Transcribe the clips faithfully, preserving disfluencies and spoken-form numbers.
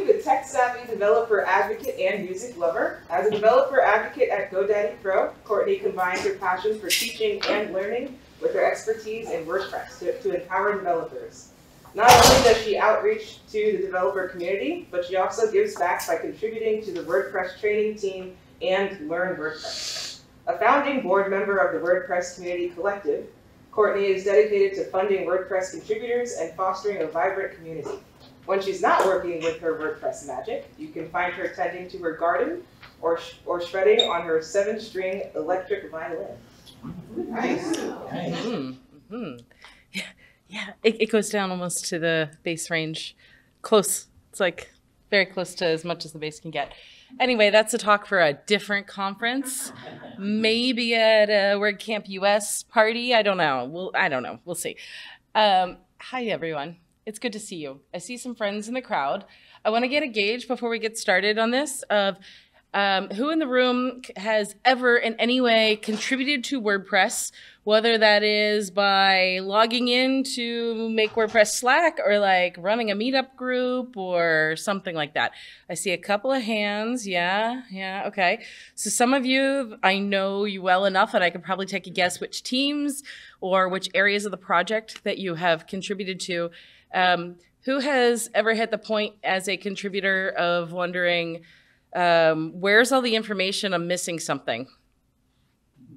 you the tech-savvy developer, advocate, and music lover. As a developer advocate at GoDaddy Pro, Courtney combines her passion for teaching and learning with her expertise in WordPress to, to empower developers. Not only does she outreach to the developer community, but she also gives back by contributing to the WordPress training team and Learn WordPress. A founding board member of the WordPress Community Collective, Courtney is dedicated to funding WordPress contributors and fostering a vibrant community. When she's not working with her WordPress magic, you can find her tending to her garden or, sh or shredding on her seven-string electric violin. Nice. Nice. Mm-hmm. Mm-hmm. Yeah, yeah. It, it goes down almost to the bass range. Close. It's like very close to as much as the bass can get. Anyway, that's a talk for a different conference. Maybe at a WordCamp U S party. I don't know. We'll, I don't know. We'll see. Um, hi, everyone. It's good to see you. I see some friends in the crowd. I want to get a gauge before we get started on this of um, who in the room has ever in any way contributed to WordPress, whether that is by logging in to Make WordPress Slack or like running a meetup group or something like that. I see a couple of hands. Yeah, yeah, okay. So some of you, I know you well enough that I could probably take a guess which teams or which areas of the project that you have contributed to. Um, who has ever hit the point as a contributor of wondering, um, where's all the information? I'm missing something.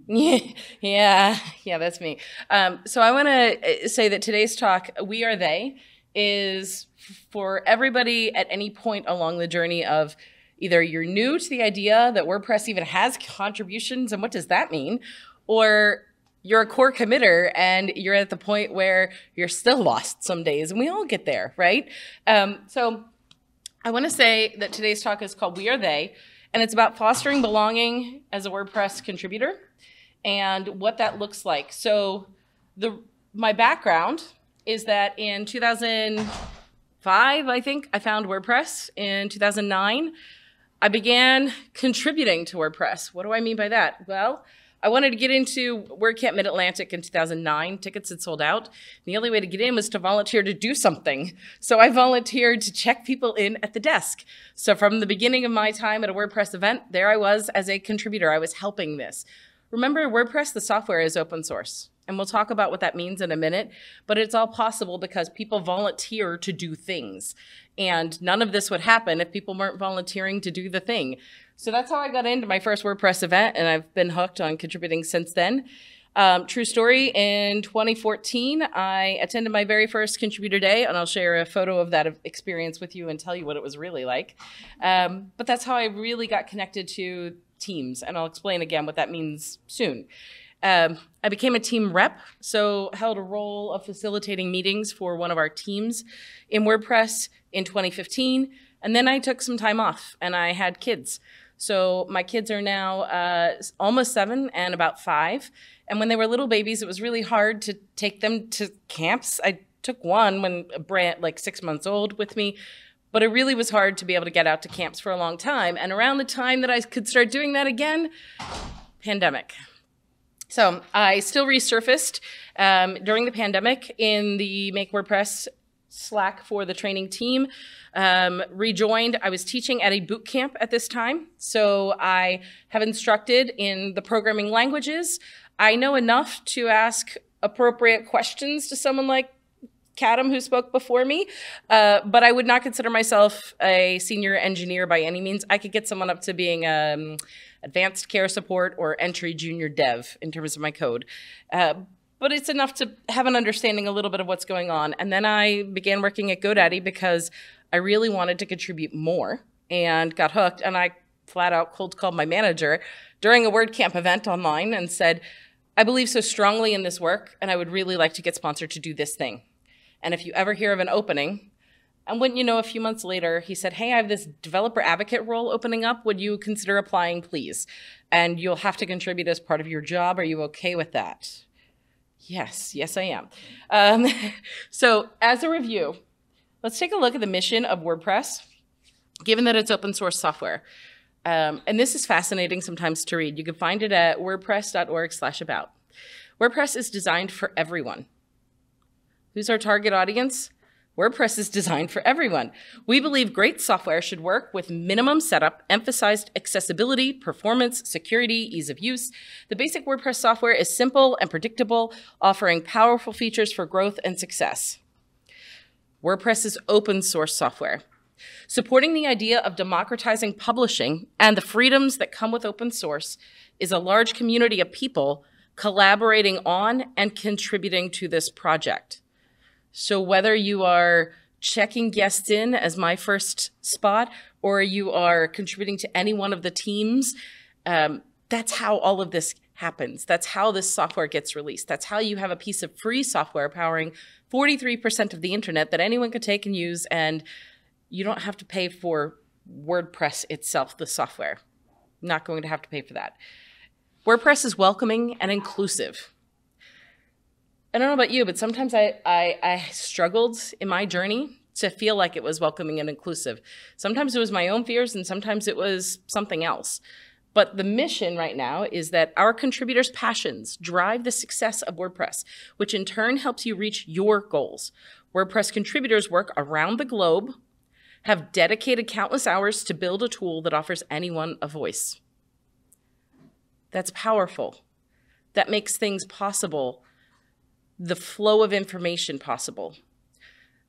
Yeah, yeah, yeah, that's me. Um, so I want to say that today's talk, We Are They, is for everybody at any point along the journey of either you're new to the idea that WordPress even has contributions, and what does that mean? Or you're a core committer and you're at the point where you're still lost some days, and we all get there, right? Um, so I wanna say that today's talk is called We Are They, and it's about fostering belonging as a WordPress contributor and what that looks like. So the, my background is that in two thousand five, I think, I found WordPress. In two thousand nine, I began contributing to WordPress. What do I mean by that? Well, I wanted to get into WordCamp Mid-Atlantic in two thousand nine. Tickets had sold out. The only way to get in was to volunteer to do something. So I volunteered to check people in at the desk. So from the beginning of my time at a WordPress event, there I was as a contributor. I was helping this. Remember, WordPress, the software, is open source. And we'll talk about what that means in a minute. But it's all possible because people volunteer to do things. And none of this would happen if people weren't volunteering to do the thing. So that's how I got into my first WordPress event, and I've been hooked on contributing since then. Um, true story, in twenty fourteen, I attended my very first contributor day, and I'll share a photo of that experience with you and tell you what it was really like. Um, but that's how I really got connected to teams, and I'll explain again what that means soon. Um, I became a team rep, so held a role of facilitating meetings for one of our teams in WordPress in twenty fifteen, and then I took some time off, and I had kids. So my kids are now uh, almost seven and about five, and when they were little babies, it was really hard to take them to camps. I took one when Brant, like six months old, with me, but it really was hard to be able to get out to camps for a long time, and around the time that I could start doing that again, pandemic. So I still resurfaced um, during the pandemic in the Make WordPress Slack for the training team, um, rejoined. I was teaching at a boot camp at this time, so I have instructed in the programming languages. I know enough to ask appropriate questions to someone like Kadam, who spoke before me, uh, but I would not consider myself a senior engineer by any means. I could get someone up to being um, advanced care support or entry junior dev in terms of my code. Uh, but it's enough to have an understanding a little bit of what's going on. And then I began working at GoDaddy because I really wanted to contribute more and got hooked. And I flat out cold called my manager during a WordCamp event online and said, I believe so strongly in this work, and I would really like to get sponsored to do this thing. And if you ever hear of an opening, and wouldn't you know, a few months later, he said, hey, I have this developer advocate role opening up. Would you consider applying, please? And you'll have to contribute as part of your job. Are you okay with that? Yes, yes, I am. Um, so as a review, let's take a look at the mission of WordPress, given that it's open source software. Um, and this is fascinating sometimes to read. You can find it at WordPress dot org slash about. WordPress is designed for everyone. Who's our target audience? WordPress is designed for everyone. We believe great software should work with minimum setup, emphasized accessibility, performance, security, ease of use. The basic WordPress software is simple and predictable, offering powerful features for growth and success. WordPress is open source software, supporting the idea of democratizing publishing and the freedoms that come with open source is a large community of people collaborating on and contributing to this project. So whether you are checking guests in as my first spot, or you are contributing to any one of the teams, um, that's how all of this happens. That's how this software gets released. That's how you have a piece of free software powering forty-three percent of the internet that anyone can take and use, and you don't have to pay for WordPress itself, the software. Not going to have to pay for that. WordPress is welcoming and inclusive. I don't know about you, but sometimes I, I, I struggled in my journey to feel like it was welcoming and inclusive. Sometimes it was my own fears, and sometimes it was something else. But the mission right now is that our contributors' passions drive the success of WordPress, which in turn helps you reach your goals. WordPress contributors work around the globe, have dedicated countless hours to build a tool that offers anyone a voice. That's powerful. That makes things possible, the flow of information possible,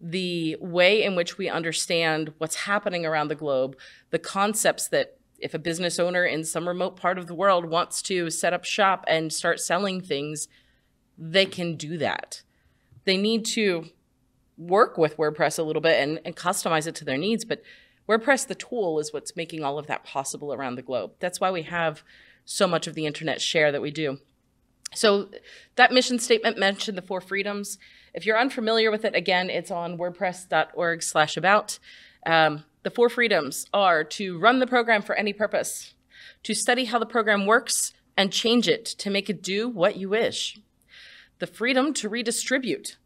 the way in which we understand what's happening around the globe, the concepts that if a business owner in some remote part of the world wants to set up shop and start selling things, they can do that. They need to work with WordPress a little bit and, and customize it to their needs, but WordPress, the tool, is what's making all of that possible around the globe. That's why we have so much of the internet share that we do. So that mission statement mentioned the four freedoms. If you're unfamiliar with it, again, it's on WordPress.org slash about. Um, the four freedoms are to run the program for any purpose, to study how the program works and change it to make it do what you wish, the freedom to redistribute.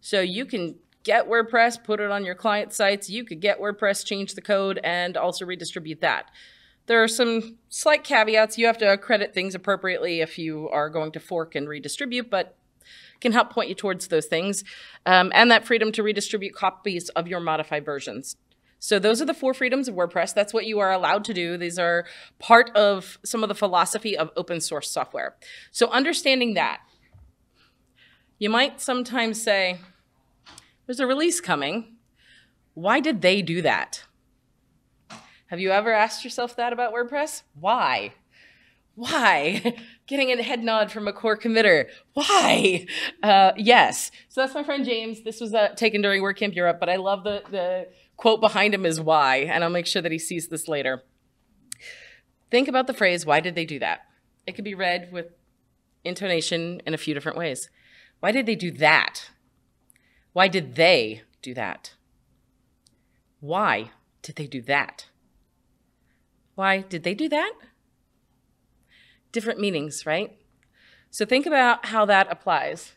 So you can get WordPress, put it on your client sites, you could get WordPress, change the code, and also redistribute that. There are some slight caveats. You have to credit things appropriately if you are going to fork and redistribute, but can help point you towards those things. Um, and that freedom to redistribute copies of your modified versions. So those are the four freedoms of WordPress. That's what you are allowed to do. These are part of some of the philosophy of open source software. So understanding that, you might sometimes say, there's a release coming. Why did they do that? Have you ever asked yourself that about WordPress? Why? Why? Getting a head nod from a core committer. Why? Uh, yes. So that's my friend James. This was uh, taken during WordCamp Europe, but I love the, the quote behind him is why, and I'll make sure that he sees this later. Think about the phrase, why did they do that? It could be read with intonation in a few different ways. Why did they do that? Why did they do that? Why did they do that? Why did they do that? Different meanings, right? So think about how that applies.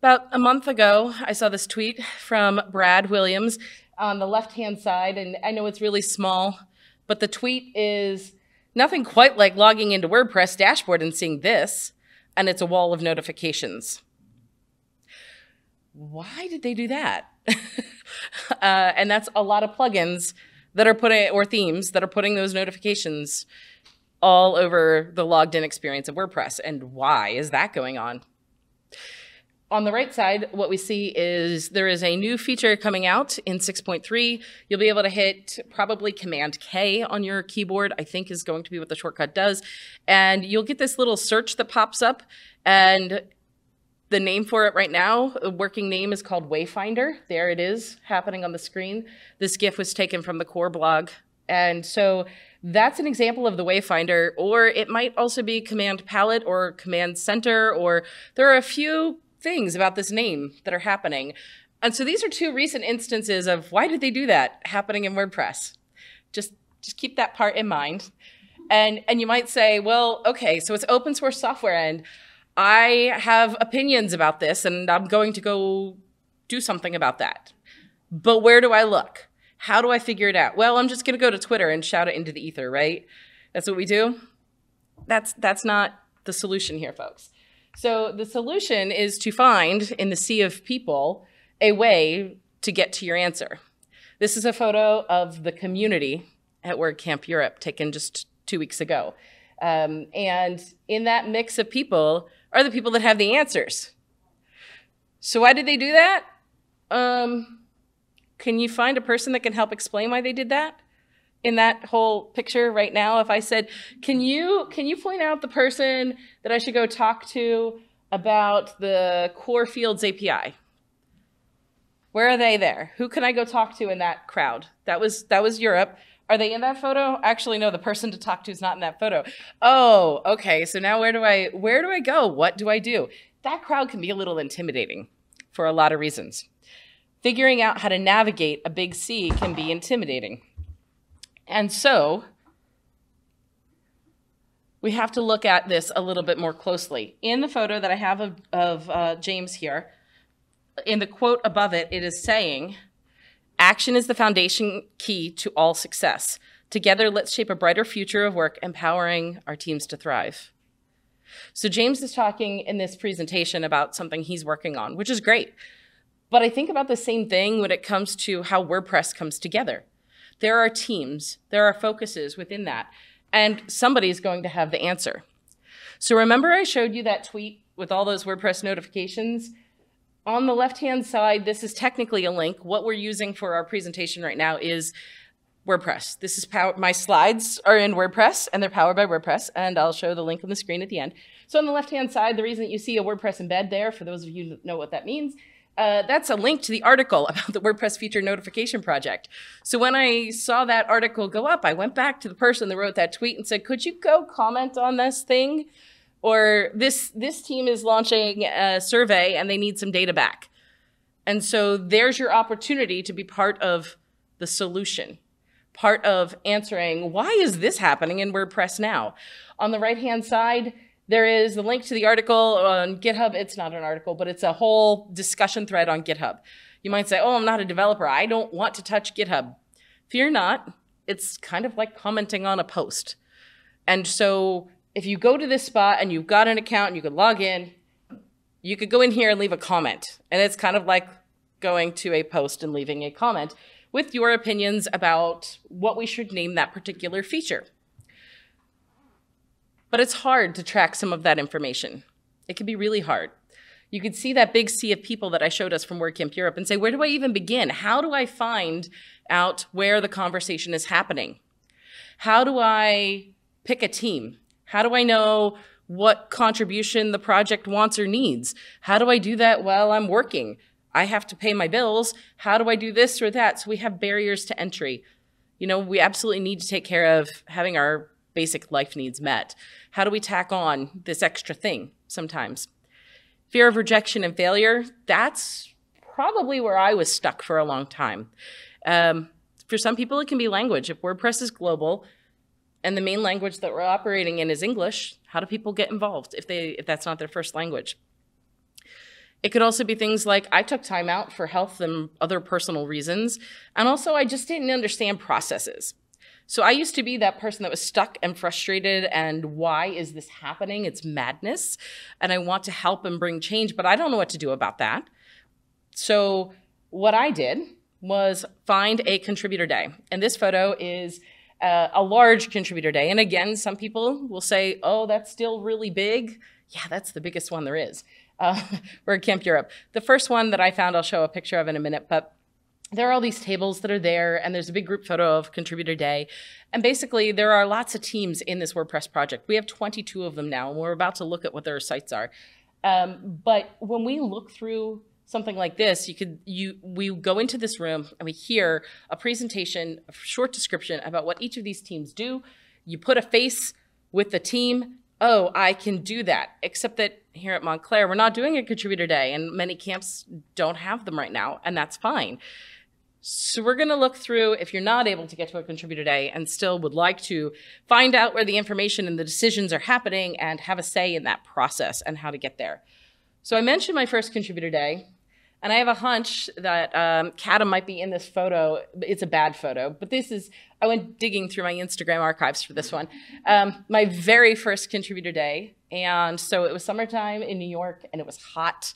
About a month ago, I saw this tweet from Brad Williams on the left-hand side, and I know it's really small, but the tweet is, nothing quite like logging into WordPress dashboard and seeing this, and it's a wall of notifications. Why did they do that? uh, and that's a lot of plugins that are putting, or themes that are putting those notifications all over the logged in experience of WordPress. And why is that going on? On the right side, what we see is there is a new feature coming out in six point three. You'll be able to hit probably Command K on your keyboard, I think is going to be what the shortcut does. And you'll get this little search that pops up, and the name for it right now, the working name is called Wayfinder. There it is happening on the screen. This GIF was taken from the core blog. And so that's an example of the Wayfinder, or it might also be Command Palette or Command Center, or there are a few things about this name that are happening. And so these are two recent instances of why did they do that happening in WordPress? Just, just keep that part in mind. And, and you might say, well, okay, so it's open source software and I have opinions about this, and I'm going to go do something about that. But where do I look? How do I figure it out? Well, I'm just going to go to Twitter and shout it into the ether, right? That's what we do? That's, that's not the solution here, folks. So the solution is to find, in the sea of people, a way to get to your answer. This is a photo of the community at WordCamp Europe taken just two weeks ago. Um, and in that mix of people are the people that have the answers. So why did they do that? Um, can you find a person that can help explain why they did that? In that whole picture right now, if I said, can you, can you point out the person that I should go talk to about the core fields A P I? Where are they there? Who can I go talk to in that crowd? That was, that was Europe. Are they in that photo? Actually, no, the person to talk to is not in that photo. Oh, okay, so now where do I, where do I go? What do I do? That crowd can be a little intimidating for a lot of reasons. Figuring out how to navigate a big sea can be intimidating. And so we have to look at this a little bit more closely. In the photo that I have of, of uh, James here, in the quote above it, it is saying, "Action is the foundation key to all success. Together, let's shape a brighter future of work, empowering our teams to thrive." So James is talking in this presentation about something he's working on, which is great. But I think about the same thing when it comes to how WordPress comes together. There are teams, there are focuses within that, and somebody's going to have the answer. So remember I showed you that tweet with all those WordPress notifications? On the left-hand side, this is technically a link. What we're using for our presentation right now is WordPress. This is power, my slides are in WordPress, and they're powered by WordPress, and I'll show the link on the screen at the end. So on the left-hand side, the reason that you see a WordPress embed there, for those of you that know what that means, Uh, that's a link to the article about the WordPress feature notification project. So when I saw that article go up, I went back to the person that wrote that tweet and said, could you go comment on this thing? Or this, this team is launching a survey and they need some data back. And so there's your opportunity to be part of the solution, part of answering, why is this happening in WordPress now? On the right-hand side, there is the link to the article on GitHub. It's not an article, but it's a whole discussion thread on GitHub. You might say, oh, I'm not a developer. I don't want to touch GitHub. Fear not. It's kind of like commenting on a post. And so if you go to this spot and you've got an account and you could log in, you could go in here and leave a comment. And it's kind of like going to a post and leaving a comment with your opinions about what we should name that particular feature. But it's hard to track some of that information. It can be really hard. You could see that big sea of people that I showed us from WordCamp Europe and say, where do I even begin? How do I find out where the conversation is happening? How do I pick a team? How do I know what contribution the project wants or needs? How do I do that while I'm working? I have to pay my bills. How do I do this or that? So we have barriers to entry. You know, we absolutely need to take care of having our basic life needs met. How do we tack on this extra thing sometimes? Fear of rejection and failure, that's probably where I was stuck for a long time. Um, for some people, it can be language. If WordPress is global and the main language that we're operating in is English, how do people get involved if, they, if that's not their first language? It could also be things like I took time out for health and other personal reasons, and also I just didn't understand processes. So I used to be that person that was stuck and frustrated and why is this happening? It's madness. And I want to help and bring change, but I don't know what to do about that. So what I did was find a contributor day. And this photo is uh, a large contributor day. And again, some people will say, oh, that's still really big. Yeah, that's the biggest one there is. Uh, we're at Camp Europe. The first one that I found, I'll show a picture of in a minute, but there are all these tables that are there, and there's a big group photo of Contributor Day. And basically, there are lots of teams in this WordPress project. We have twenty-two of them now, and we're about to look at what their sites are. Um, but when we look through something like this, you could, you, we go into this room, and we hear a presentation, a short description about what each of these teams do. You put a face with the team. Oh, I can do that, except that here at Montclair, we're not doing a Contributor Day, and many camps don't have them right now, and that's fine. So we're going to look through if you're not able to get to a contributor day and still would like to find out where the information and the decisions are happening and have a say in that process and how to get there. So I mentioned my first contributor day, and I have a hunch that um, Kata might be in this photo. It's a bad photo, but this is, I went digging through my Instagram archives for this one. Um, my very first contributor day And so it was summertime in New York and it was hot.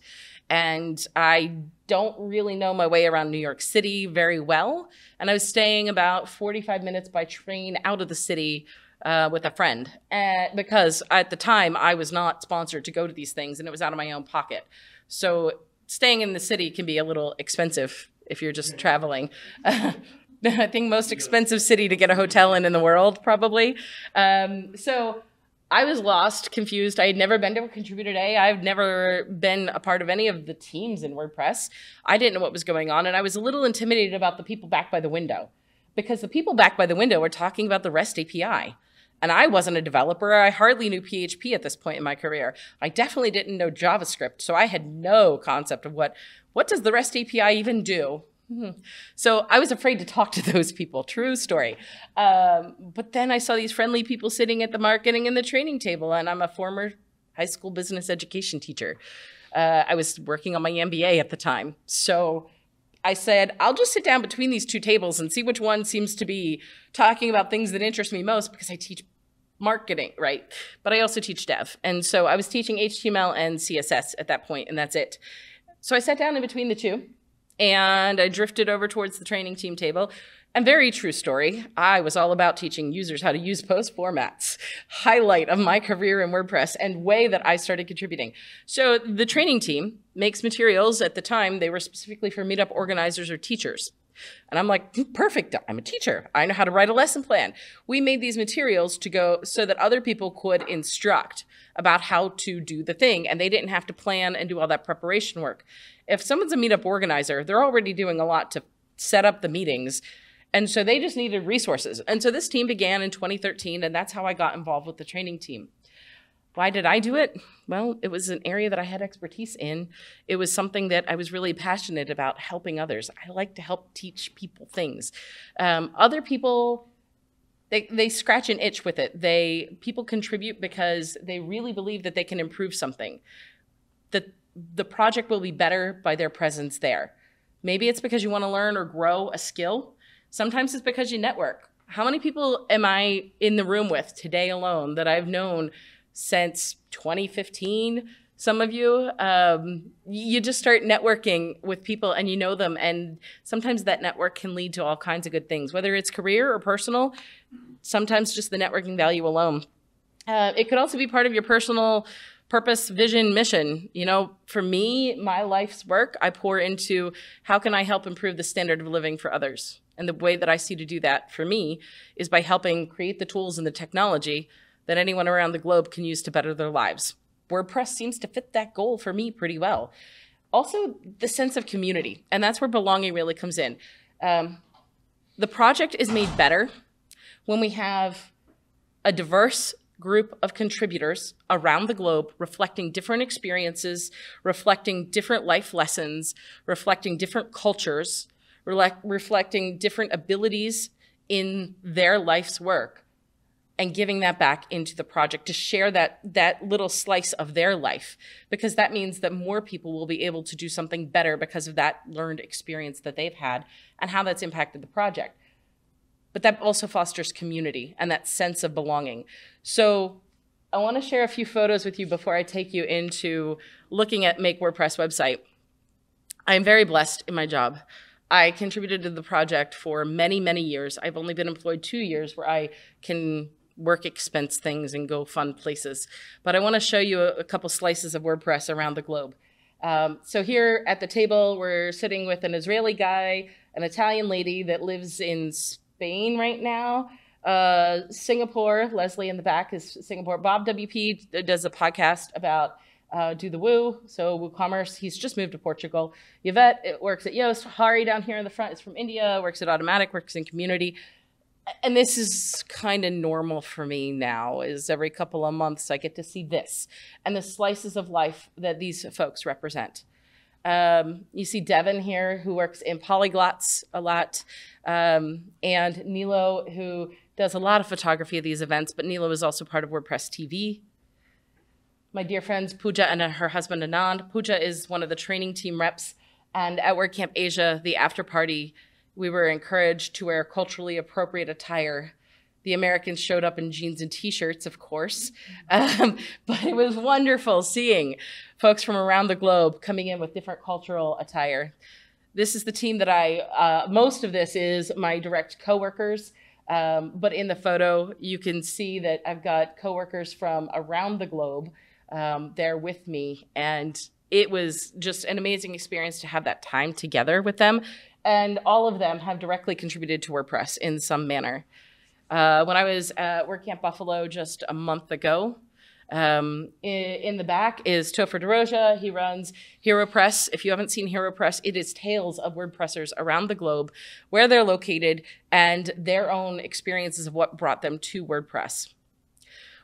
And I don't really know my way around New York City very well. And I was staying about forty-five minutes by train out of the city uh, with a friend. And because at the time I was not sponsored to go to these things and it was out of my own pocket. So staying in the city can be a little expensive if you're just traveling. I think most expensive city to get a hotel in in the world, probably. Um, so I was lost, confused. I had never been to a contributor day. I've never been a part of any of the teams in WordPress. I didn't know what was going on. And I was a little intimidated about the people back by the window, because the people back by the window were talking about the REST A P I. And I wasn't a developer. I hardly knew P H P at this point in my career. I definitely didn't know JavaScript. So I had no concept of what, what does the REST A P I even do? So I was afraid to talk to those people, true story. Um, but then I saw these friendly people sitting at the marketing and the training table, and I'm a former high school business education teacher. Uh, I was working on my M B A at the time. So I said, I'll just sit down between these two tables and see which one seems to be talking about things that interest me most, because I teach marketing, right? But I also teach dev. And so I was teaching H T M L and C S S at that point, and that's it. So I sat down in between the two. And I drifted over towards the training team table. And very true story, I was all about teaching users how to use post formats, highlight of my career in WordPress and way that I started contributing. So the training team makes materials. At the time, they were specifically for meetup organizers or teachers. And I'm like, perfect, I'm a teacher. I know how to write a lesson plan. We made these materials to go so that other people could instruct about how to do the thing, and they didn't have to plan and do all that preparation work. If someone's a meetup organizer, they're already doing a lot to set up the meetings, and so they just needed resources. And so this team began in twenty thirteen, and that's how I got involved with the training team. Why did I do it? Well, it was an area that I had expertise in. It was something that I was really passionate about, helping others. I like to help teach people things. Um, other people, They, they scratch an itch with it. They, people contribute because they really believe that they can improve something, that the project will be better by their presence there. Maybe it's because you want to learn or grow a skill. Sometimes it's because you network. How many people am I in the room with today alone that I've known since twenty fifteen? Some of you, um, you just start networking with people and you know them, and sometimes that network can lead to all kinds of good things, whether it's career or personal, sometimes just the networking value alone. Uh, it could also be part of your personal purpose, vision, mission. You know, for me, my life's work, I pour into how can I help improve the standard of living for others? And the way that I see to do that for me is by helping create the tools and the technology that anyone around the globe can use to better their lives. WordPress seems to fit that goal for me pretty well. Also, the sense of community, and that's where belonging really comes in. Um, the project is made better when we have a diverse group of contributors around the globe reflecting different experiences, reflecting different life lessons, reflecting different cultures, reflect, reflecting different abilities in their life's work, and giving that back into the project to share that, that little slice of their life, because that means that more people will be able to do something better because of that learned experience that they've had and how that's impacted the project. But that also fosters community and that sense of belonging. So I want to share a few photos with you before I take you into looking at Make WordPress website. I'm very blessed in my job. I contributed to the project for many, many years. I've only been employed two years where I can work expense things and go fun places. But I want to show you a, a couple slices of WordPress around the globe. Um, so here at the table, we're sitting with an Israeli guy, an Italian lady that lives in Spain right now, uh, Singapore. Leslie in the back is Singapore. Bob W P does a podcast about uh, Do the Woo, so WooCommerce. He's just moved to Portugal. Yvette it works at Yoast. Hari down here in the front is from India, works at Automattic, works in Community. And this is kind of normal for me now, is every couple of months I get to see this and the slices of life that these folks represent. Um, you see Devin here, who works in Polyglots a lot, um, and Nilo, who does a lot of photography of these events, but Nilo is also part of WordPress T V. My dear friends, Pooja and her husband, Anand. Pooja is one of the training team reps, and at WordCamp Asia, the after party, we were encouraged to wear culturally appropriate attire The Americans showed up in jeans and t-shirts, of course, um, but it was wonderful seeing folks from around the globe coming in with different cultural attire. This is the team that I, uh, most of this is my direct coworkers, um, but in the photo, you can see that I've got coworkers from around the globe um, there with me, and it was just an amazing experience to have that time together with them, and all of them have directly contributed to WordPress in some manner. Uh, when I was at WordCamp Buffalo just a month ago, um, in, in the back is Topher DeRoja. He runs HeroPress. If you haven't seen HeroPress, it is tales of WordPressers around the globe, where they're located, and their own experiences of what brought them to WordPress.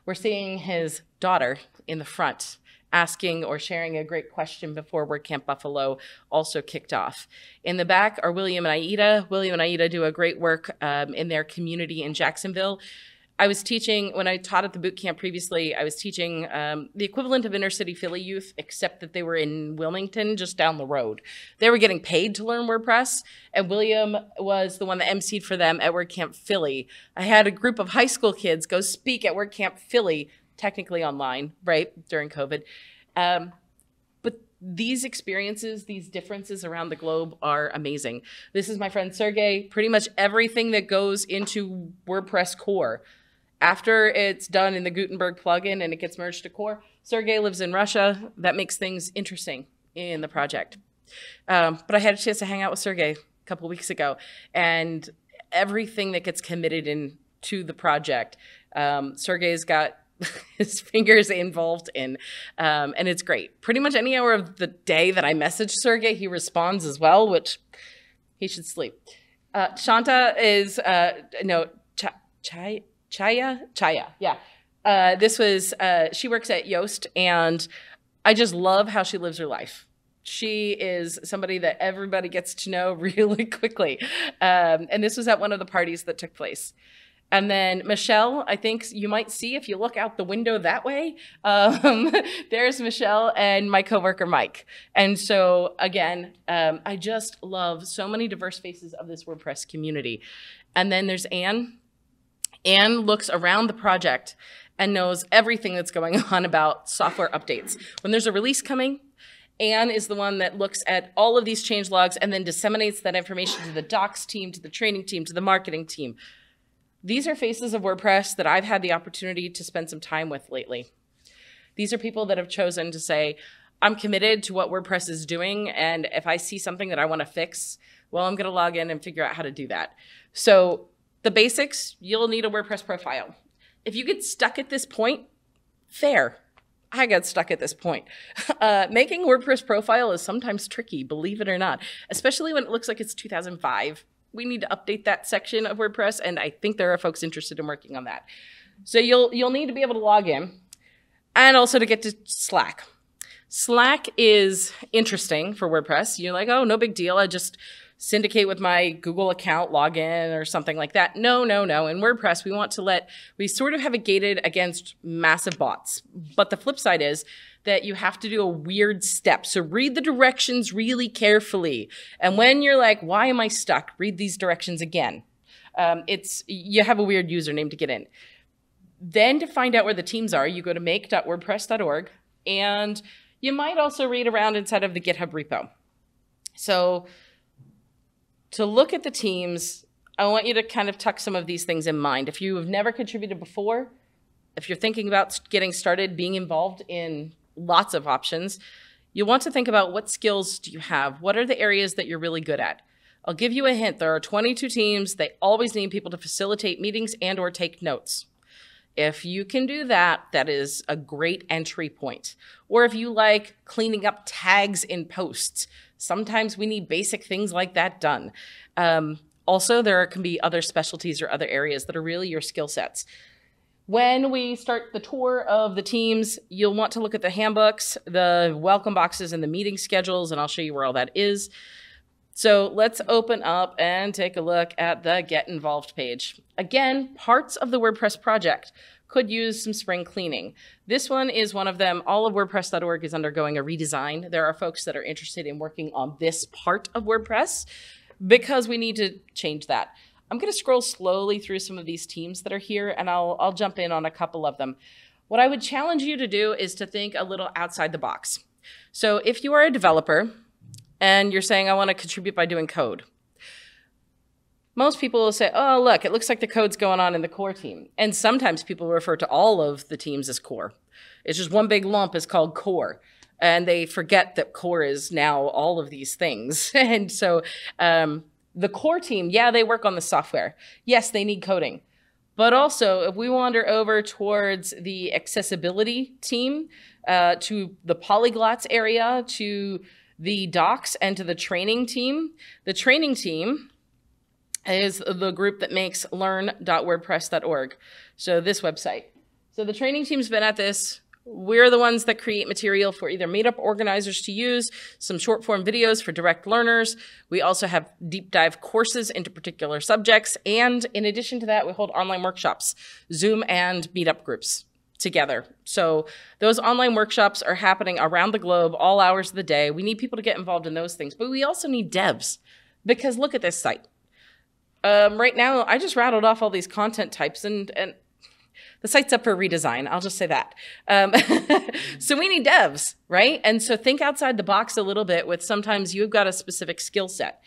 We're seeing his daughter in the front, asking or sharing a great question before WordCamp Buffalo also kicked off. In the back are William and Aida. William and Aida do a great work um, in their community in Jacksonville. I was teaching, when I taught at the boot camp previously, I was teaching um, the equivalent of inner city Philly youth, except that they were in Wilmington, just down the road. They were getting paid to learn WordPress, and William was the one that emceed for them at WordCamp Philly. I had a group of high school kids go speak at WordCamp Philly, technically online, right, during COVID. Um, but these experiences, these differences around the globe are amazing. This is my friend Sergey. Pretty much everything that goes into WordPress core, after it's done in the Gutenberg plugin and it gets merged to core, Sergey lives in Russia. That makes things interesting in the project. Um, but I had a chance to hang out with Sergey a couple weeks ago, and everything that gets committed into the project, um, Sergey's got his fingers involved in, um, and it's great. Pretty much any hour of the day that I message Sergey, he responds as well, which he should sleep. Uh, Shanta is, uh, no, Ch Chaya? Chaya, yeah. Uh, this was, uh, she works at Yoast, and I just love how she lives her life. She is somebody that everybody gets to know really quickly. Um, and this was at one of the parties that took place. And then Michelle, I think you might see if you look out the window that way, um, there's Michelle and my coworker, Mike. And so again, um, I just love so many diverse faces of this WordPress community. And then there's Anne. Anne looks around the project and knows everything that's going on about software updates. When there's a release coming, Anne is the one that looks at all of these change logs and then disseminates that information to the docs team, to the training team, to the marketing team. These are faces of WordPress that I've had the opportunity to spend some time with lately. These are people that have chosen to say, I'm committed to what WordPress is doing, and if I see something that I want to fix, well, I'm going to log in and figure out how to do that. So the basics, you'll need a WordPress profile. If you get stuck at this point, fair. I got stuck at this point. Uh, making a WordPress profile is sometimes tricky, believe it or not, especially when it looks like it's two thousand five. We need to update that section of WordPress, and I think there are folks interested in working on that. So you'll, you'll need to be able to log in, and also to get to Slack. Slack is interesting for WordPress. You're like, oh, no big deal. I just syndicate with my Google account, log in, or something like that. No, no, no. In WordPress, we want to let, we sort of have it gated against massive bots. But the flip side is that you have to do a weird step. So read the directions really carefully. And when you're like, why am I stuck? Read these directions again. Um, it's, you have a weird username to get in. Then to find out where the teams are, you go to make dot wordpress dot org, and you might also read around inside of the GitHub repo. So to look at the teams, I want you to kind of tuck some of these things in mind. If you have never contributed before, if you're thinking about getting started, being involved in lots of options, you want to think about what skills do you have? What are the areas that you're really good at? I'll give you a hint. There are twenty-two teams. They always need people to facilitate meetings and or take notes. If you can do that, that is a great entry point. Or if you like cleaning up tags in posts, sometimes we need basic things like that done. Um, also, there can be other specialties or other areas that are really your skill sets. When we start the tour of the teams, you'll want to look at the handbooks, the welcome boxes, and the meeting schedules, and I'll show you where all that is. So let's open up and take a look at the Get Involved page. Again, parts of the WordPress project could use some spring cleaning. This one is one of them. All of WordPress dot org is undergoing a redesign. There are folks that are interested in working on this part of WordPress because we need to change that. I'm going to scroll slowly through some of these teams that are here, and I'll, I'll jump in on a couple of them. What I would challenge you to do is to think a little outside the box. So if you are a developer and you're saying, I want to contribute by doing code, most people will say, oh, look, it looks like the code's going on in the core team. And sometimes people refer to all of the teams as core. It's just one big lump is called core. And they forget that core is now all of these things. And so um, the core team, yeah, they work on the software. Yes, they need coding. But also, if we wander over towards the accessibility team, uh, to the polyglots area, to the docs, and to the training team, the training team is the group that makes learn dot wordpress dot org. So this website. So the training team's been at this. We're the ones that create material for either meetup organizers to use, some short form videos for direct learners. We also have deep dive courses into particular subjects. And in addition to that, we hold online workshops, Zoom and meetup groups together. So those online workshops are happening around the globe, all hours of the day. We need people to get involved in those things, but we also need devs, because look at this site. Um, right now, I just rattled off all these content types, and, and the site's up for redesign. I'll just say that. Um, so we need devs, right? And so think outside the box a little bit with sometimes you've got a specific skill set.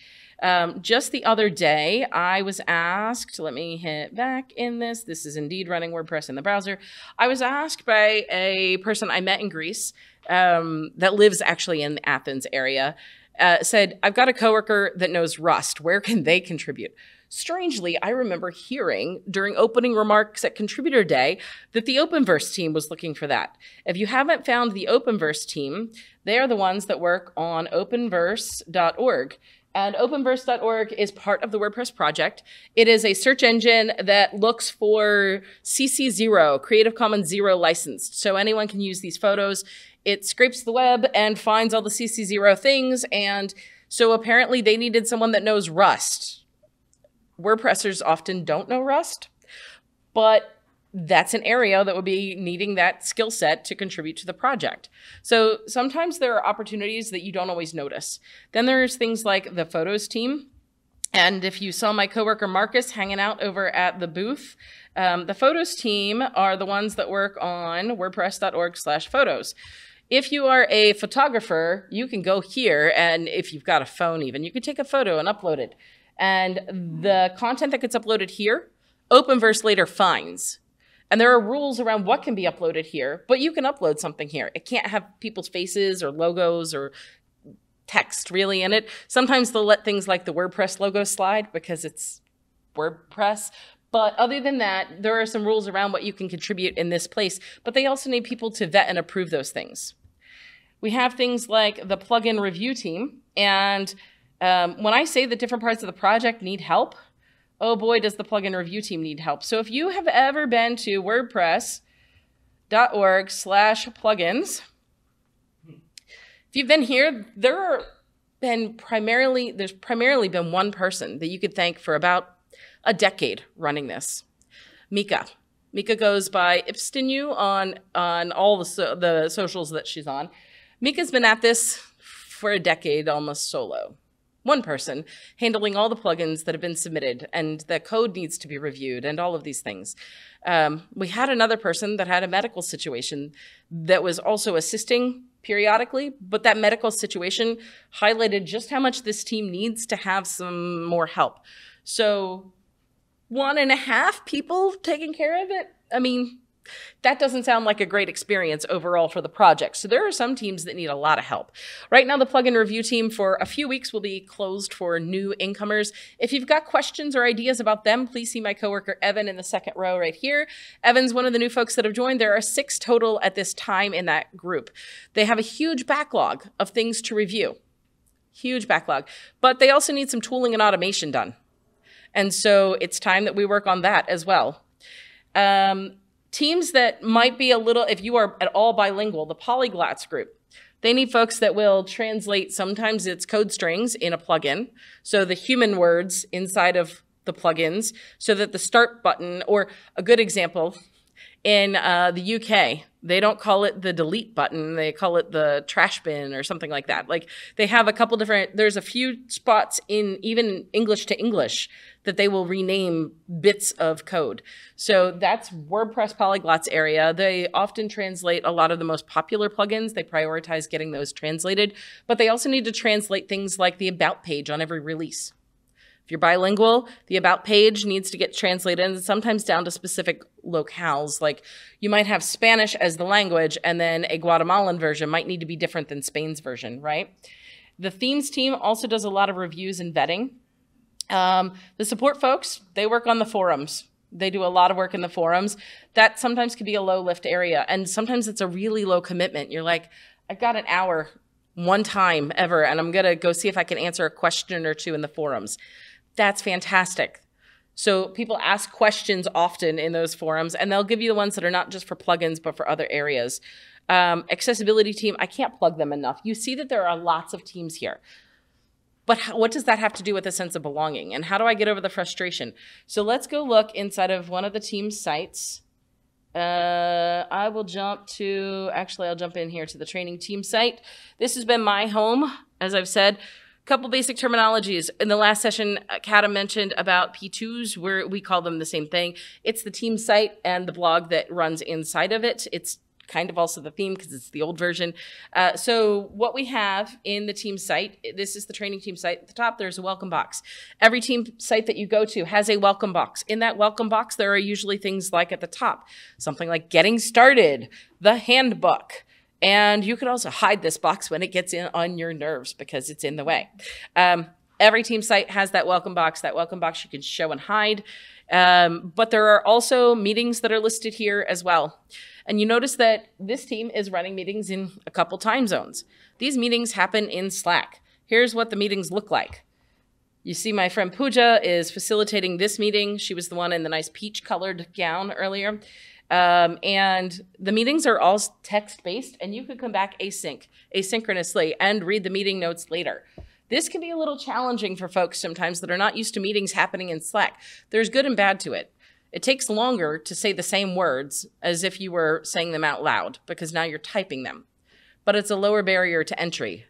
Um, just the other day, I was asked, let me hit back in this. This is indeed running WordPress in the browser. I was asked by a person I met in Greece um, that lives actually in the Athens area, uh, said, I've got a coworker that knows Rust. Where can they contribute? Strangely, I remember hearing during opening remarks at Contributor Day that the Openverse team was looking for that. If you haven't found the Openverse team, they are the ones that work on openverse dot org. And openverse dot org is part of the WordPress project. It is a search engine that looks for C C zero, Creative Commons zero licensed. So anyone can use these photos. It scrapes the web and finds all the C C zero things. And so apparently they needed someone that knows Rust. WordPressers often don't know Rust, but that's an area that would be needing that skill set to contribute to the project. So sometimes there are opportunities that you don't always notice. Then there's things like the photos team. And if you saw my coworker Marcus hanging out over at the booth, um, the photos team are the ones that work on wordpress dot org slash photos. If you are a photographer, you can go here, and if you've got a phone even, you can take a photo and upload it. And the content that gets uploaded here, Openverse later finds. And there are rules around what can be uploaded here, but you can upload something here. It can't have people's faces or logos or text really in it. Sometimes they'll let things like the WordPress logo slide because it's WordPress. But other than that, there are some rules around what you can contribute in this place. But they also need people to vet and approve those things. We have things like the plugin review team, and Um, when I say that different parts of the project need help, oh boy, does the plugin review team need help. So if you have ever been to wordpress dot org slash plugins, if you've been here, there are been primarily, there's primarily been one person that you could thank for about a decade running this, Mika. Mika goes by Ipstinu on, on all the, so, the socials that she's on. Mika's been at this for a decade almost solo. One person handling all the plugins that have been submitted, and the code needs to be reviewed and all of these things. Um, we had another person that had a medical situation that was also assisting periodically, but that medical situation highlighted just how much this team needs to have some more help. So one and a half people taking care of it. I mean, that doesn't sound like a great experience overall for the project. So there are some teams that need a lot of help. Right now, the plugin review team for a few weeks will be closed for new incomers. If you've got questions or ideas about them, please see my coworker Evan in the second row right here. Evan's one of the new folks that have joined. There are six total at this time in that group. They have a huge backlog of things to review, huge backlog, but they also need some tooling and automation done. And so it's time that we work on that as well. Um, Teams that might be a little, if you are at all bilingual, the polyglots group, they need folks that will translate, sometimes it's code strings in a plugin, so the human words inside of the plugins, so that the start button, or a good example, in uh, the U K, They don't call it the delete button. They call it the trash bin or something like that. Like they have a couple different, there's a few spots in even English to English that they will rename bits of code. So that's WordPress Polyglots area. They often translate a lot of the most popular plugins. They prioritize getting those translated, but they also need to translate things like the about page on every release. If you're bilingual, the about page needs to get translated and sometimes down to specific locales. Like you might have Spanish as the language and then a Guatemalan version might need to be different than Spain's version, right? The themes team also does a lot of reviews and vetting. Um, the support folks, they work on the forums. They do a lot of work in the forums. That sometimes can be a low lift area and sometimes it's a really low commitment. You're like, I've got an hour one time ever and I'm gonna go see if I can answer a question or two in the forums. That's fantastic. So people ask questions often in those forums and they'll give you the ones that are not just for plugins, but for other areas. Um, accessibility team, I can't plug them enough. You see that there are lots of teams here, but how, what does that have to do with a sense of belonging and how do I get over the frustration? So let's go look inside of one of the team's sites. Uh, I will jump to, actually I'll jump in here to the training team site. This has been my home, as I've said. Couple basic terminologies. In the last session, Kata mentioned about P twos, where we call them the same thing. It's the team site and the blog that runs inside of it. It's kind of also the theme because it's the old version. Uh, so what we have in the team site, this is the training team site. At the top, there's a welcome box. Every team site that you go to has a welcome box. In that welcome box, there are usually things like at the top, something like getting started, the handbook. And you can also hide this box when it gets in on your nerves because it's in the way. Um, every team site has that welcome box. That welcome box you can show and hide. Um, but there are also meetings that are listed here as well. And you notice that this team is running meetings in a couple time zones. These meetings happen in Slack. Here's what the meetings look like. You see my friend Pooja is facilitating this meeting. She was the one in the nice peach colored gown earlier. Um, and the meetings are all text-based and you can come back async, asynchronously and read the meeting notes later. This can be a little challenging for folks sometimes that are not used to meetings happening in Slack. There's good and bad to it. It takes longer to say the same words as if you were saying them out loud because now you're typing them, but it's a lower barrier to entry.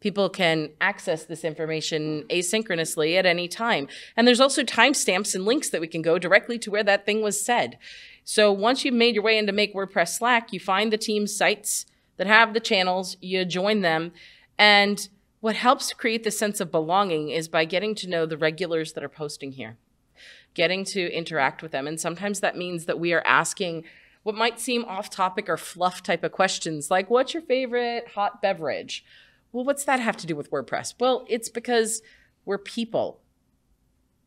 People can access this information asynchronously at any time. And there's also timestamps and links that we can go directly to where that thing was said. So once you've made your way into Make WordPress Slack, you find the team sites that have the channels, you join them. And what helps create the sense of belonging is by getting to know the regulars that are posting here, getting to interact with them. And sometimes that means that we are asking what might seem off topic or fluff type of questions, like what's your favorite hot beverage? Well, what's that have to do with WordPress? Well, it's because we're people.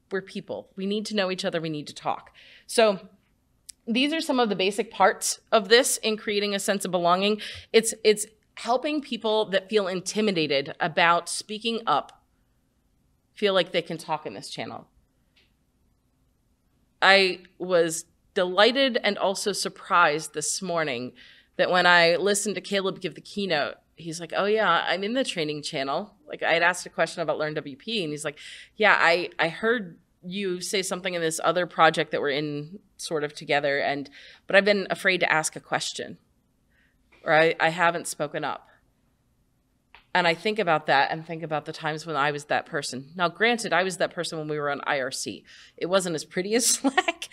We're people. We need to know each other. We need to talk. So these are some of the basic parts of this in creating a sense of belonging. It's, it's helping people that feel intimidated about speaking up, feel like they can talk in this channel. I was delighted and also surprised this morning that when I listened to Caleb give the keynote, he's like, oh yeah, I'm in the training channel. Like I had asked a question about Learn W P and he's like, yeah, I, I heard you say something in this other project that we're in sort of together, and but I've been afraid to ask a question or I, I haven't spoken up. And I think about that and think about the times when I was that person. Now, granted, I was that person when we were on I R C. It wasn't as pretty as Slack.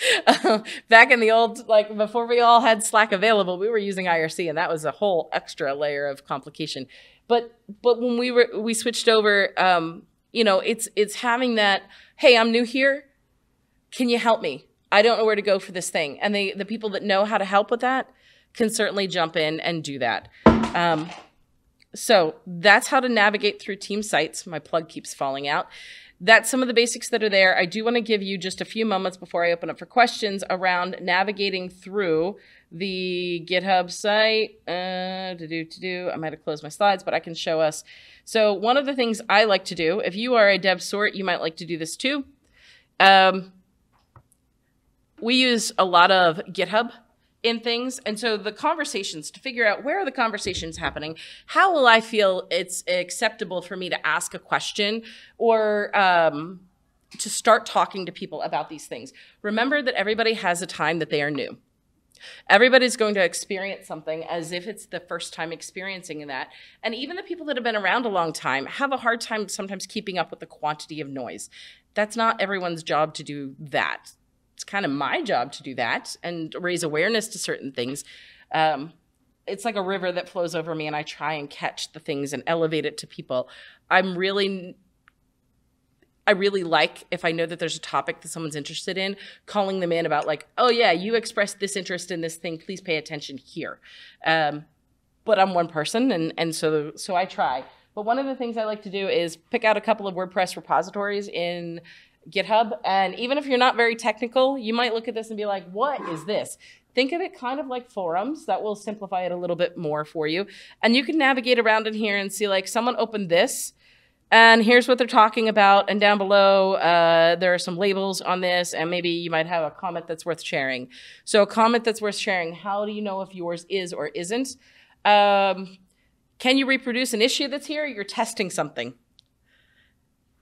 Back in the old, like before we all had Slack available, we were using I R C and that was a whole extra layer of complication. But but when we were we switched over, um, you know, it's it's having that, hey, I'm new here. Can you help me? I don't know where to go for this thing. And they, the people that know how to help with that can certainly jump in and do that. Um, So that's how to navigate through team sites. My plug keeps falling out. That's some of the basics that are there. I do want to give you just a few moments before I open up for questions around navigating through the GitHub site. Uh, to do, to do. I might have closed my slides, but I can show us. So one of the things I like to do, if you are a dev sort, you might like to do this too. Um, we use a lot of GitHub in things. And so the conversations, to figure out where are the conversations happening, how will I feel it's acceptable for me to ask a question or um, to start talking to people about these things. Remember that everybody has a time that they are new. Everybody's going to experience something as if it's the first time experiencing that. And even the people that have been around a long time have a hard time sometimes keeping up with the quantity of noise. That's not everyone's job to do that. It's kind of my job to do that and raise awareness to certain things. Um, it's like a river that flows over me, and I try and catch the things and elevate it to people. I'm really... I really like, if I know that there's a topic that someone's interested in, calling them in about like, oh yeah, you expressed this interest in this thing, please pay attention here. Um, but I'm one person, and, and so, so I try. But one of the things I like to do is pick out a couple of WordPress repositories in GitHub, and even if you're not very technical, you might look at this and be like, what is this? Think of it kind of like forums. That will simplify it a little bit more for you. And you can navigate around in here and see like, someone opened this, and here's what they're talking about. And down below, uh, there are some labels on this, and maybe you might have a comment that's worth sharing. So a comment that's worth sharing, how do you know if yours is or isn't? Um, can you reproduce an issue that's here? You're testing something.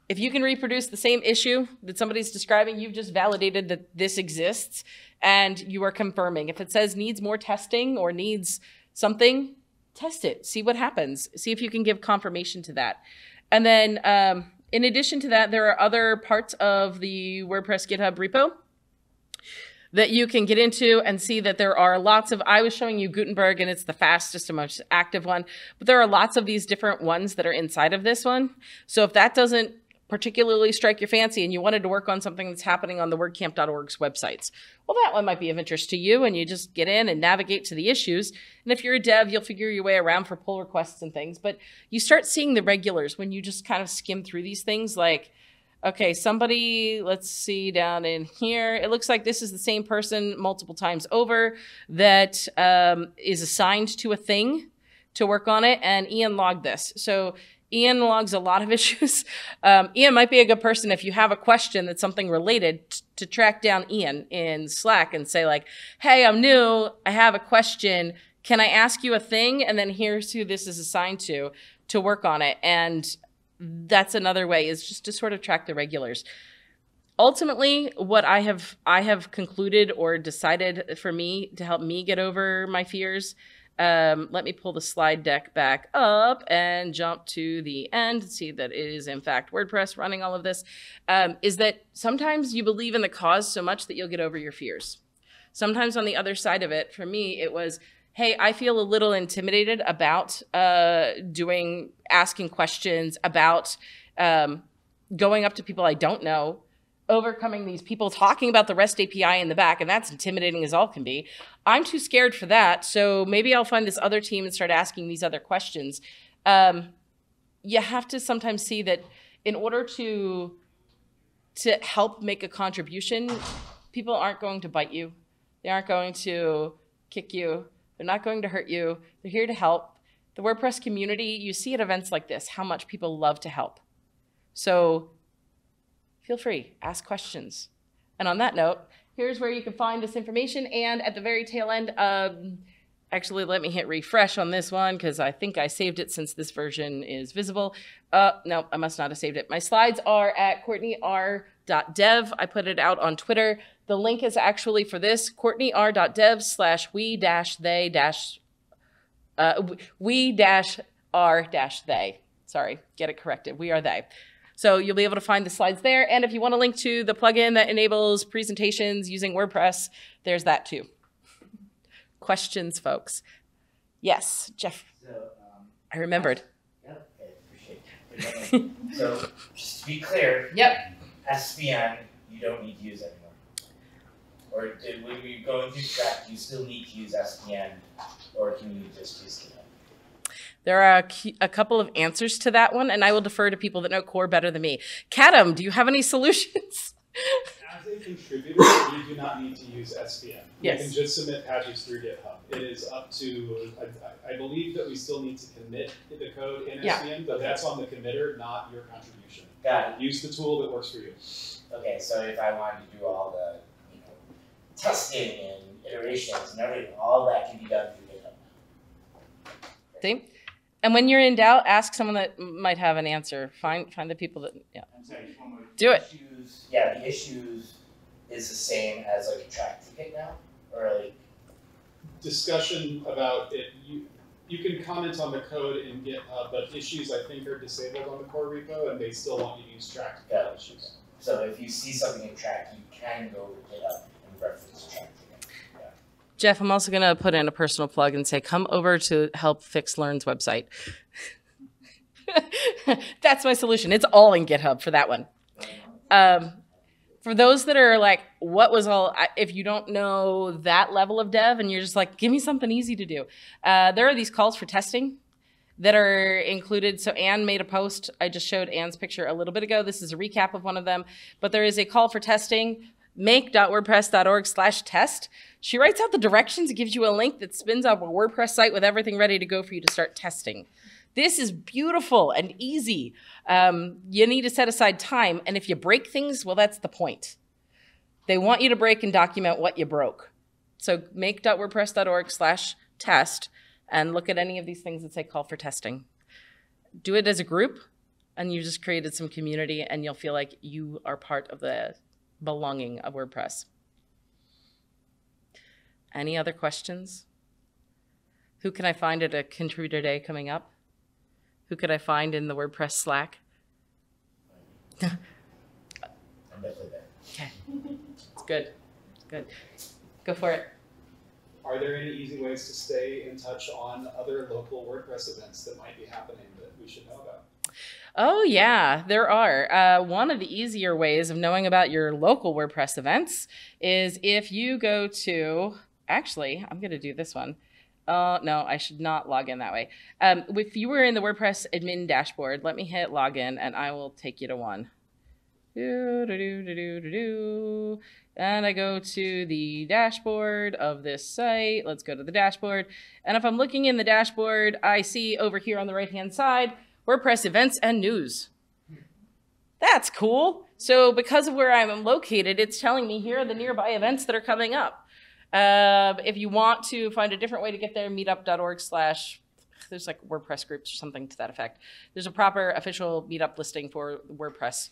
If you can reproduce the same issue that somebody's describing, you've just validated that this exists, and you are confirming. If it says needs more testing or needs something, test it, see what happens. See if you can give confirmation to that. And then um, in addition to that, there are other parts of the WordPress GitHub repo that you can get into and see that there are lots of, I was showing you Gutenberg, and it's the fastest and most active one, but there are lots of these different ones that are inside of this one. So if that doesn't particularly strike your fancy and you wanted to work on something that's happening on the WordCamp dot org's websites, well, that one might be of interest to you, and you just get in and navigate to the issues. And if you're a dev, you'll figure your way around for pull requests and things. But you start seeing the regulars when you just kind of skim through these things like, okay, somebody, let's see down in here. It looks like this is the same person multiple times over that um, is assigned to a thing to work on it. And Ian logged this. So Ian logs a lot of issues. Um, Ian might be a good person if you have a question that's something related to track down Ian in Slack and say like, hey, I'm new, I have a question. Can I ask you a thing? And then here's who this is assigned to, to work on it. And that's another way, is just to sort of track the regulars. Ultimately, what I have, I have concluded or decided for me to help me get over my fears. Um, let me pull the slide deck back up and jump to the end and see that it is in fact WordPress running all of this, um, is that sometimes you believe in the cause so much that you'll get over your fears. Sometimes on the other side of it, for me, it was, hey, I feel a little intimidated about uh, doing, asking questions, about um, going up to people I don't know, overcoming these people talking about the REST A P I in the back, and that's intimidating as all can be. I'm too scared for that, so maybe I'll find this other team and start asking these other questions. Um, you have to sometimes see that in order to, to help make a contribution, people aren't going to bite you. They aren't going to kick you. They're not going to hurt you. They're here to help. The WordPress community, you see at events like this, how much people love to help. So feel free, ask questions. And on that note, here's where you can find this information. And at the very tail end, um, actually, let me hit refresh on this one because I think I saved it since this version is visible. Uh, no, I must not have saved it. My slides are at Courtney R dot dev. I put it out on Twitter. The link is actually for this, CourtneyR.dev slash we dash they dash, uh, we dash r dash they. Sorry, get it corrected. We are they. So you'll be able to find the slides there. And if you want to link to the plugin that enables presentations using WordPress, there's that too. Questions, folks? Yes, Jeff. So, um, I remembered. Yeah, I appreciate it. So just to be clear, yep. S V N, you don't need to use anymore. Or did, when we go into track, you still need to use S V N, or can you just use it? There are a couple of answers to that one, and I will defer to people that know core better than me. Kadam, do you have any solutions? As a contributor, you do not need to use S V N. Yes. You can just submit patches through GitHub. It is up to, I, I believe that we still need to commit the code in yeah. S V N, but that's on the committer, not your contribution. Got it. Use the tool that works for you. Okay, so if I wanted to do all the you know, testing and iterations and everything, all that can be done through GitHub. See? And when you're in doubt, ask someone that might have an answer. Find find the people that, yeah. I'm sorry, one more. Do it. Issues, yeah, the issues is the same as like a track ticket now? Or like discussion about it. You, you can comment on the code in GitHub, but issues I think are disabled on the core repo, and they still want you to use track to get issues. Okay. So if you see something in track, you can go to GitHub and reference track. Jeff, I'm also going to put in a personal plug and say, come over to help fix Learn's website. That's my solution. It's all in GitHub for that one. Um, for those that are like, what was all, if you don't know that level of dev and you're just like, give me something easy to do. Uh, there are these calls for testing that are included. So Anne made a post. I just showed Anne's picture a little bit ago. This is a recap of one of them. But there is a call for testing. make dot wordpress dot org slash test. She writes out the directions. It gives you a link that spins up a WordPress site with everything ready to go for you to start testing. This is beautiful and easy. Um, you need to set aside time. And if you break things, well, that's the point. They want you to break and document what you broke. So make dot wordpress dot org slash test and look at any of these things that say call for testing. Do it as a group, and you just created some community, and you'll feel like you are part of the belonging of WordPress. Any other questions? Who can I find at a contributor day coming up? Who could I find in the WordPress Slack? I'm definitely there. Okay, it's good, it's good. Go for it. Are there any easy ways to stay in touch on other local WordPress events that might be happening that we should know about? Oh, yeah, there are. Uh, one of the easier ways of knowing about your local WordPress events is if you go to, actually, I'm going to do this one. Oh, no, I should not log in that way. Um, if you were in the WordPress admin dashboard, let me hit login and I will take you to one. Do, do, do, do, do, do. And I go to the dashboard of this site. Let's go to the dashboard. And if I'm looking in the dashboard, I see over here on the right-hand side, WordPress events and news. That's cool. So because of where I'm located, it's telling me here are the nearby events that are coming up. Uh, if you want to find a different way to get there, meetup dot org slash, there's like WordPress groups or something to that effect. There's a proper official meetup listing for WordPress.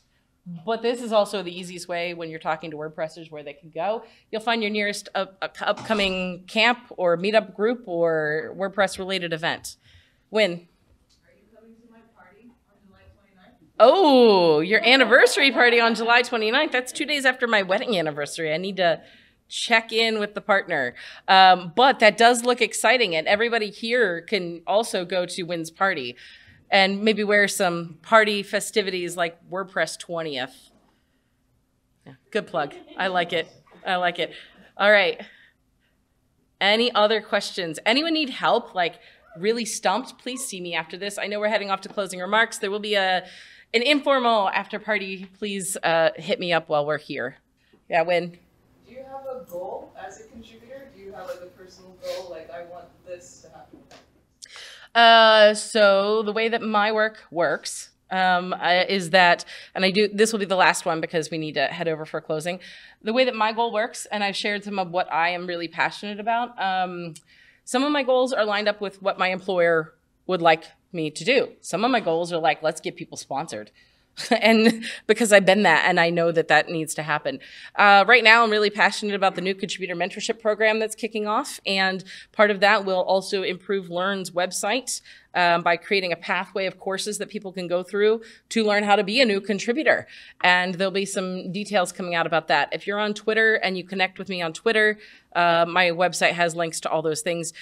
But this is also the easiest way when you're talking to WordPressers where they can go. You'll find your nearest up upcoming camp or meetup group or WordPress-related event. Win. Oh, your anniversary party on July twenty-ninth. That's two days after my wedding anniversary. I need to check in with the partner. Um, but that does look exciting. And everybody here can also go to Wynn's party and maybe wear some party festivities like WordPress twentieth. Yeah, good plug. I like it. I like it. All right. Any other questions? Anyone need help? Like really stumped? Please see me after this. I know we're heading off to closing remarks. There will be a... An informal after party, please uh, hit me up while we're here. Yeah, Wynn. Do you have a goal as a contributor? Do you have like a personal goal, like I want this to happen? Uh, so the way that my work works um, I, is that, and I do, this will be the last one because we need to head over for closing. The way that my goal works, and I've shared some of what I am really passionate about, um, some of my goals are lined up with what my employer would like me to do. Some of my goals are like, let's get people sponsored. And because I've been that and I know that that needs to happen. Uh, right now, I'm really passionate about the new contributor mentorship program that's kicking off. And part of that will also improve Learn's website um, by creating a pathway of courses that people can go through to learn how to be a new contributor. And there'll be some details coming out about that. If you're on Twitter and you connect with me on Twitter, uh, my website has links to all those things.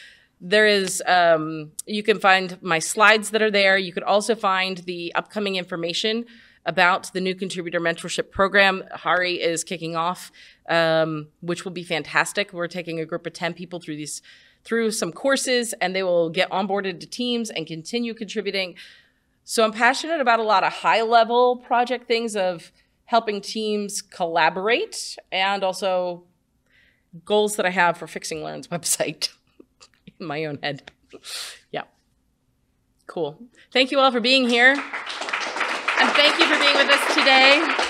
There is, um, you can find my slides that are there. You could also find the upcoming information about the new contributor mentorship program. Hari is kicking off, um, which will be fantastic. We're taking a group of ten people through these, through some courses, and they will get onboarded to teams and continue contributing. So I'm passionate about a lot of high level project things of helping teams collaborate and also goals that I have for fixing Learn's website. My own head. Yeah. Cool. Thank you all for being here. And thank you for being with us today.